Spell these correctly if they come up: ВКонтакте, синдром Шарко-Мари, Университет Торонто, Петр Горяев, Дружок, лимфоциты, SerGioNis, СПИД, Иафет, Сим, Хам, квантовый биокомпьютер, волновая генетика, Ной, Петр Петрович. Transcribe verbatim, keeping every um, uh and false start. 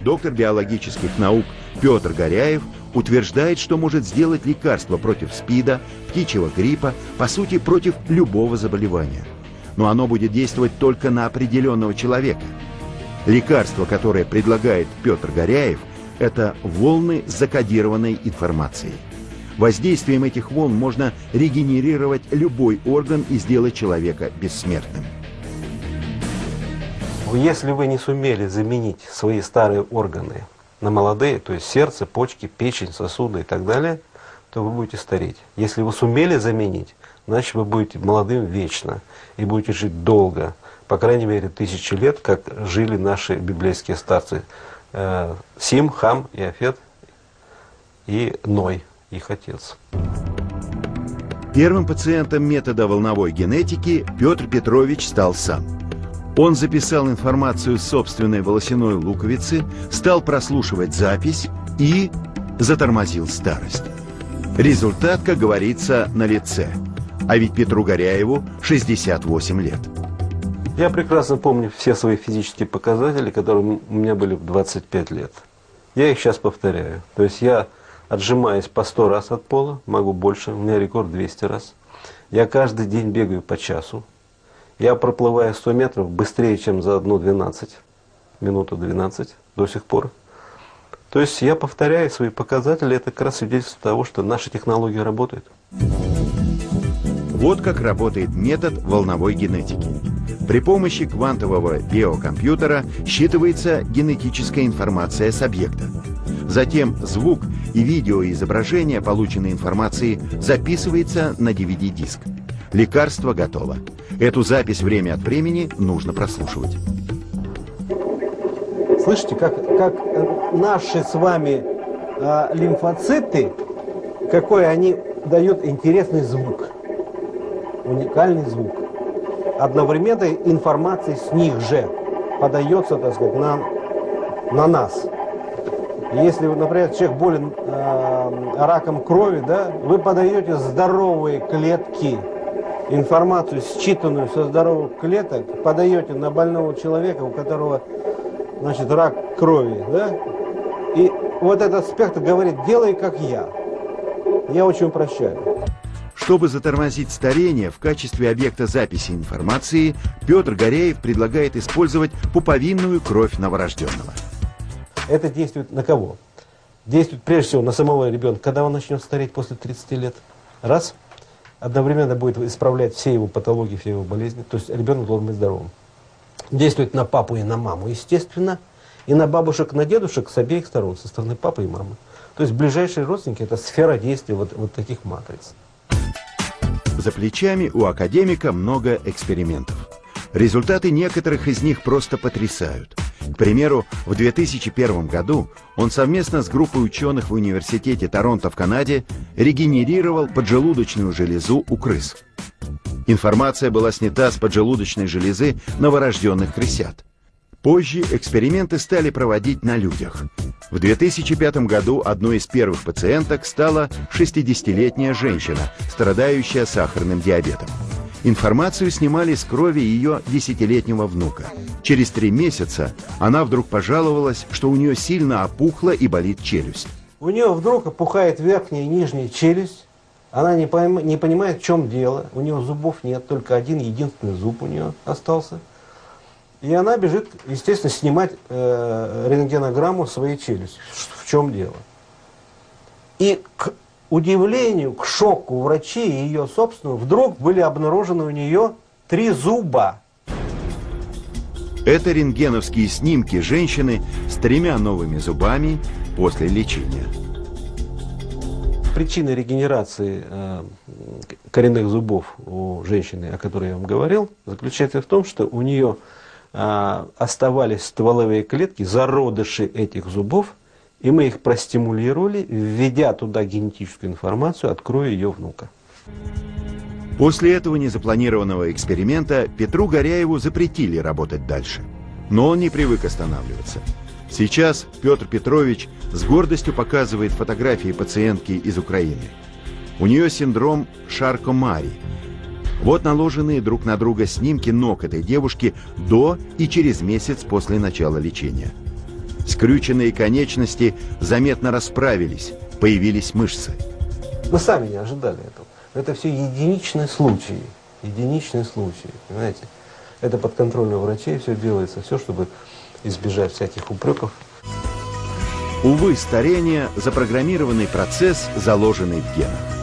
доктор биологических наук Петр Горяев утверждает, что может сделать лекарство против СПИДа, птичьего гриппа, по сути, против любого заболевания. Но оно будет действовать только на определенного человека. Лекарство, которое предлагает Петр Горяев, это волны закодированной информации. Воздействием этих волн можно регенерировать любой орган и сделать человека бессмертным. Если вы не сумели заменить свои старые органы на молодые, то есть сердце, почки, печень, сосуды и так далее, то вы будете стареть. Если вы сумели заменить, значит вы будете молодым вечно и будете жить долго, по крайней мере тысячи лет, как жили наши библейские старцы э, Сим, Хам, Иафет и Ной, их отец. Первым пациентом метода волновой генетики Петр Петрович стал сам. Он записал информацию с собственной волосяной луковицы, стал прослушивать запись и затормозил старость. Результат, как говорится, налице. А ведь Петру Горяеву шестьдесят восемь лет. Я прекрасно помню все свои физические показатели, которые у меня были в двадцать пять лет. Я их сейчас повторяю. То есть я отжимаюсь по сто раз от пола, могу больше, у меня рекорд двести раз. Я каждый день бегаю по часу. Я проплываю сто метров быстрее, чем за одну двенадцать, минуту двенадцать до сих пор. То есть я повторяю свои показатели, это как раз свидетельство того, что наша технология работает. Вот как работает метод волновой генетики. При помощи квантового биокомпьютера считывается генетическая информация с объекта. Затем звук и видеоизображение полученной информации записывается на ди ви ди-диск. Лекарство готово. Эту запись время от времени нужно прослушивать. Слышите, как, как наши с вами э, лимфоциты, какой они дают интересный звук, уникальный звук. Одновременно информация с них же подается, так сказать, на, на нас. Если, например, человек болен э, раком крови, да, вы подаете здоровые клетки, информацию, считанную со здоровых клеток, подаете на больного человека, у которого, значит, рак крови, да? И вот этот спектр говорит: делай как я. Я очень упрощаю. Чтобы затормозить старение, в качестве объекта записи информации Петр Горяев предлагает использовать пуповинную кровь новорожденного. Это действует на кого? Действует прежде всего на самого ребенка, когда он начнет стареть после тридцати лет. Раз. Одновременно будет исправлять все его патологии, все его болезни. То есть ребенок должен быть здоровым. Действует на папу и на маму, естественно. И на бабушек, на дедушек с обеих сторон, со стороны папы и мамы. То есть ближайшие родственники – это сфера действия вот, вот таких матриц. За плечами у академика много экспериментов. Результаты некоторых из них просто потрясают. К примеру, в две тысячи первом году он совместно с группой ученых в Университете Торонто в Канаде регенерировал поджелудочную железу у крыс. Информация была снята с поджелудочной железы новорожденных крысят. Позже эксперименты стали проводить на людях. В две тысячи пятом году одной из первых пациенток стала шестидесятилетняя женщина, страдающая сахарным диабетом. Информацию снимали с крови ее десятилетнего внука. Через три месяца она вдруг пожаловалась, что у нее сильно опухла и болит челюсть. У нее вдруг опухает верхняя и нижняя челюсть. Она не, пойм... не понимает, в чем дело. У нее зубов нет, только один единственный зуб у нее остался. И она бежит, естественно, снимать э, рентгенограмму своей челюсти. В чем дело? И к... К удивлению, к шоку врачей и ее собственного, вдруг были обнаружены у нее три зуба. Это рентгеновские снимки женщины с тремя новыми зубами после лечения. Причина регенерации э, коренных зубов у женщины, о которой я вам говорил, заключается в том, что у нее э, оставались стволовые клетки, зародыши этих зубов. И мы их простимулировали, введя туда генетическую информацию от крови ее внука. После этого незапланированного эксперимента Петру Горяеву запретили работать дальше. Но он не привык останавливаться. Сейчас Петр Петрович с гордостью показывает фотографии пациентки из Украины. У нее синдром Шарко-Мари. Вот наложенные друг на друга снимки ног этой девушки до и через месяц после начала лечения. Скрюченные конечности заметно расправились, появились мышцы. Мы сами не ожидали этого. Это все единичные случаи. Единичные случаи, понимаете? Это под контролем врачей все делается, все, чтобы избежать всяких упреков. Увы, старение – запрограммированный процесс, заложенный в генах.